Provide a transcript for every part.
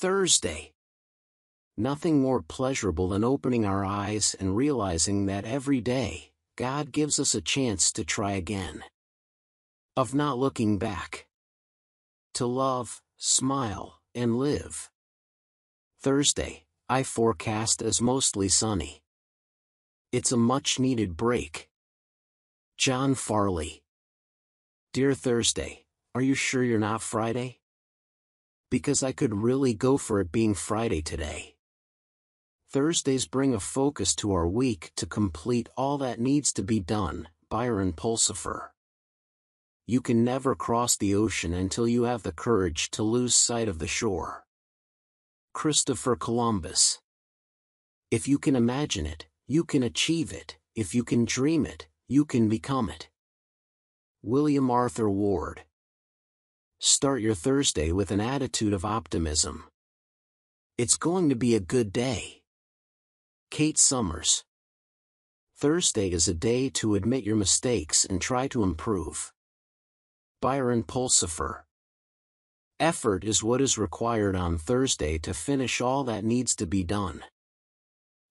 Thursday. Nothing more pleasurable than opening our eyes and realizing that every day, God gives us a chance to try again. Of not looking back. To love, smile, and live. Thursday, I forecast as mostly sunny. It's a much-needed break. John Farley. Dear Thursday, are you sure you're not Friday? Because I could really go for it being Friday today. Thursdays bring a focus to our week to complete all that needs to be done, Byron Pulsifer. You can never cross the ocean until you have the courage to lose sight of the shore. Christopher Columbus. If you can imagine it, you can achieve it. If you can dream it, you can become it. William Arthur Ward. Start your Thursday with an attitude of optimism. It's going to be a good day. Kate Summers. Thursday is a day to admit your mistakes and try to improve. Byron Pulsifer. Effort is what is required on Thursday to finish all that needs to be done.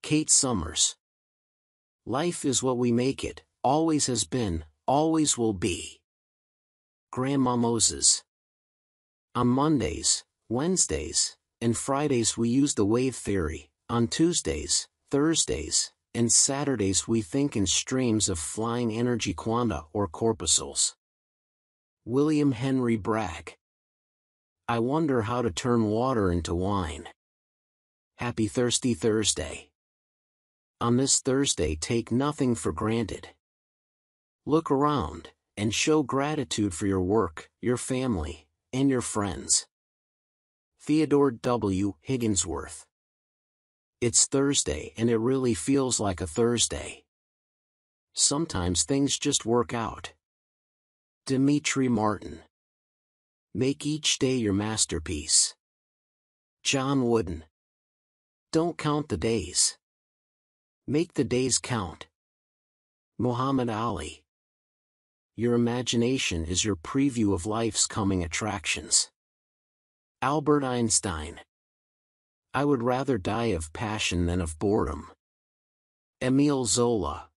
Kate Summers. Life is what we make it, always has been, always will be. Grandma Moses. On Mondays, Wednesdays, and Fridays we use the wave theory. On Tuesdays, Thursdays, and Saturdays we think in streams of flying energy quanta or corpuscles. William Henry Bragg. I wonder how to turn water into wine. Happy Thirsty Thursday. On this Thursday, take nothing for granted. Look around and show gratitude for your work, your family, and your friends. Theodore W. Higginsworth. It's Thursday and it really feels like a Thursday. Sometimes things just work out. Dimitri Martin. Make each day your masterpiece. John Wooden. Don't count the days. Make the days count. Muhammad Ali. Your imagination is your preview of life's coming attractions. Albert Einstein. I would rather die of passion than of boredom. Emile Zola.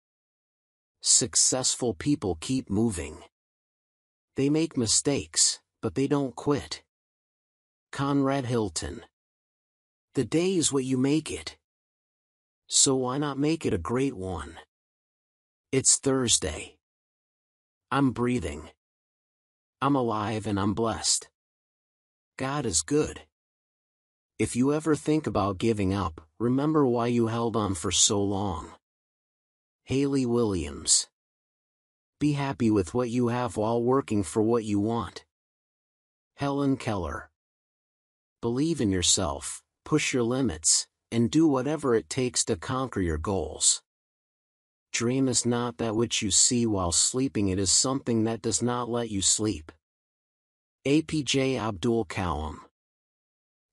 Successful people keep moving. They make mistakes, but they don't quit. Conrad Hilton. The day is what you make it. So why not make it a great one? It's Thursday. I'm breathing. I'm alive and I'm blessed. God is good. If you ever think about giving up, remember why you held on for so long. Haley Williams. Be happy with what you have while working for what you want. Helen Keller. Believe in yourself, push your limits, and do whatever it takes to conquer your goals. Dream is not that which you see while sleeping, it is something that does not let you sleep. APJ Abdul Kalam.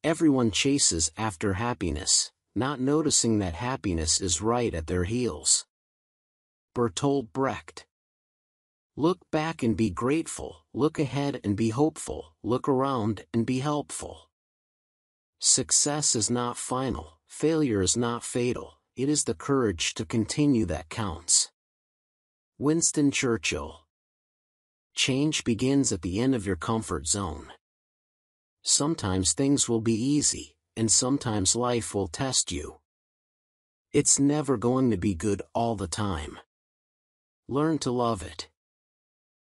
Everyone chases after happiness, not noticing that happiness is right at their heels. Bertolt Brecht. Look back and be grateful, look ahead and be hopeful, look around and be helpful. Success is not final, failure is not fatal, it is the courage to continue that counts. Winston Churchill. Change begins at the end of your comfort zone. Sometimes things will be easy, and sometimes life will test you. It's never going to be good all the time. Learn to love it.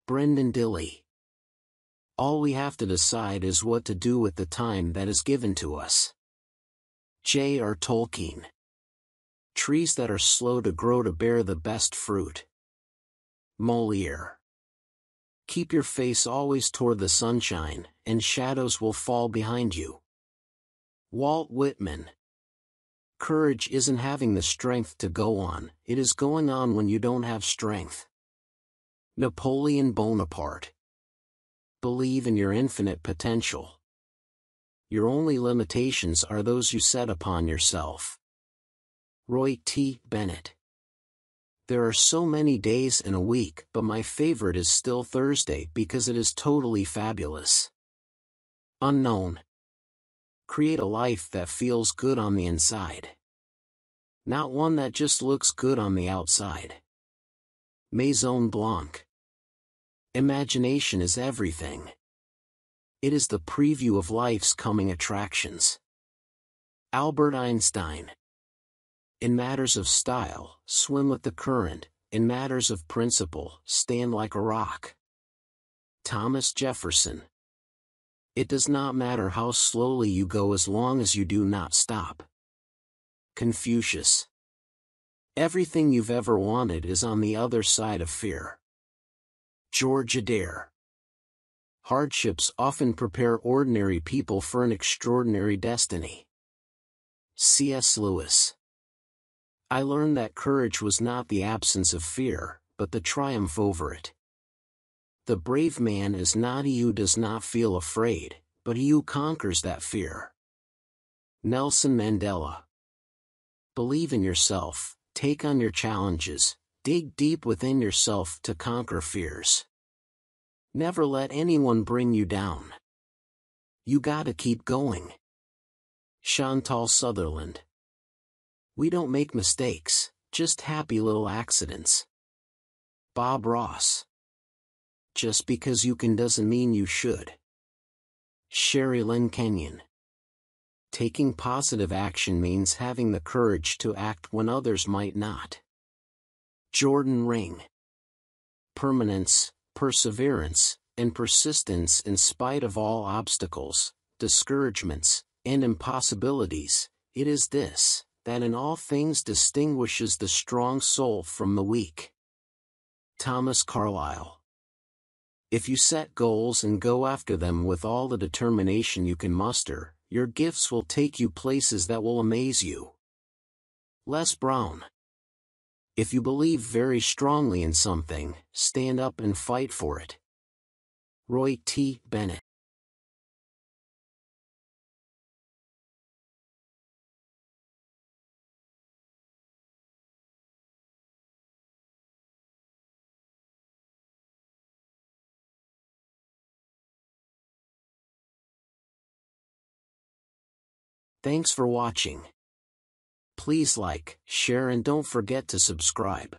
Brendan Dilley. All we have to decide is what to do with the time that is given to us. J.R. Tolkien. Trees that are slow to grow to bear the best fruit. Moliere. Keep your face always toward the sunshine, and shadows will fall behind you. Walt Whitman. Courage isn't having the strength to go on, it is going on when you don't have strength. Napoleon Bonaparte. Believe in your infinite potential. Your only limitations are those you set upon yourself. Roy T. Bennett. There are so many days in a week, but my favorite is still Thursday because it is totally fabulous. Unknown. Create a life that feels good on the inside. Not one that just looks good on the outside. Maison Blanc. Imagination is everything. It is the preview of life's coming attractions. Albert Einstein. In matters of style, swim with the current. In matters of principle, stand like a rock. Thomas Jefferson. It does not matter how slowly you go as long as you do not stop. Confucius. Everything you've ever wanted is on the other side of fear. George Adair. Hardships often prepare ordinary people for an extraordinary destiny. C.S. Lewis. I learned that courage was not the absence of fear, but the triumph over it. The brave man is not he who does not feel afraid, but he who conquers that fear. Nelson Mandela. Believe in yourself, take on your challenges, dig deep within yourself to conquer fears. Never let anyone bring you down. You gotta keep going. Chantal Sutherland. We don't make mistakes, just happy little accidents. Bob Ross. Just because you can doesn't mean you should. Sherry Lynn Kenyon. Taking positive action means having the courage to act when others might not. Jordan Ring. Permanence, perseverance, and persistence in spite of all obstacles, discouragements, and impossibilities, it is this that in all things distinguishes the strong soul from the weak. Thomas Carlyle. If you set goals and go after them with all the determination you can muster, your gifts will take you places that will amaze you. Les Brown. If you believe very strongly in something, stand up and fight for it. Roy T. Bennett. Thanks for watching. Please like, share and don't forget to subscribe.